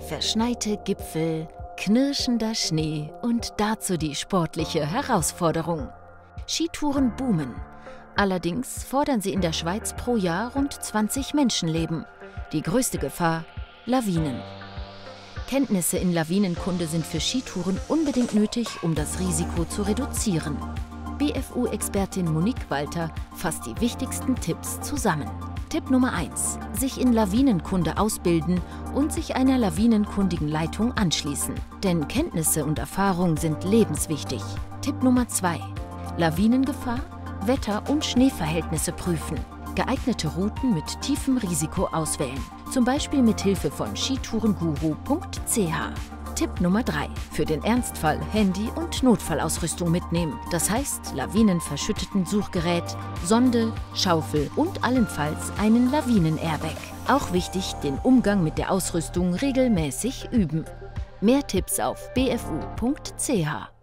Verschneite Gipfel, knirschender Schnee und dazu die sportliche Herausforderung. Skitouren boomen. Allerdings fordern sie in der Schweiz pro Jahr rund 20 Menschenleben. Die größte Gefahr: Lawinen. Kenntnisse in Lawinenkunde sind für Skitouren unbedingt nötig, um das Risiko zu reduzieren. BFU-Expertin Monique Walter fasst die wichtigsten Tipps zusammen. Tipp Nummer 1: Sich in Lawinenkunde ausbilden und sich einer lawinenkundigen Leitung anschließen. Denn Kenntnisse und Erfahrung sind lebenswichtig. Tipp Nummer 2: Lawinengefahr, Wetter- und Schneeverhältnisse prüfen. Geeignete Routen mit tiefem Risiko auswählen, zum Beispiel mit Hilfe von skitourenguru.ch. Tipp Nummer 3: Für den Ernstfall Handy und Notfallausrüstung mitnehmen. Das heißt, lawinenverschütteten Suchgerät, Sonde, Schaufel und allenfalls einen Lawinen-Airbag. Auch wichtig, den Umgang mit der Ausrüstung regelmäßig üben. Mehr Tipps auf bfu.ch.